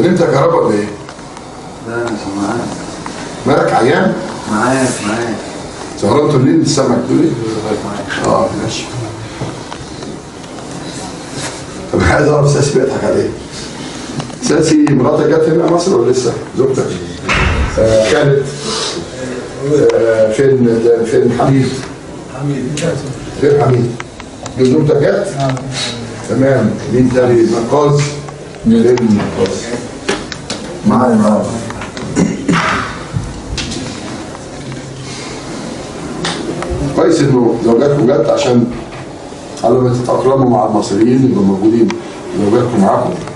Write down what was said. نمتى كهربا ولا ايه؟ لا انا سمعان. مالك عيان؟ معاك سهران تولين السمك تقول ايه؟ ماشي. طب عايز اعرف ساسي بيضحك على ايه؟ ساسي مراتك جت هنا مصر ولا لسه؟ زوجتك؟ كانت فين حميد غير حميد زوجتك جت؟ تمام. مين تاني؟ نقاص غير نقاص معايا كويس انه زوجاتكم جت عشان على ما تتأقلموا مع المصريين اللي موجودين زوجاتكم معاكم.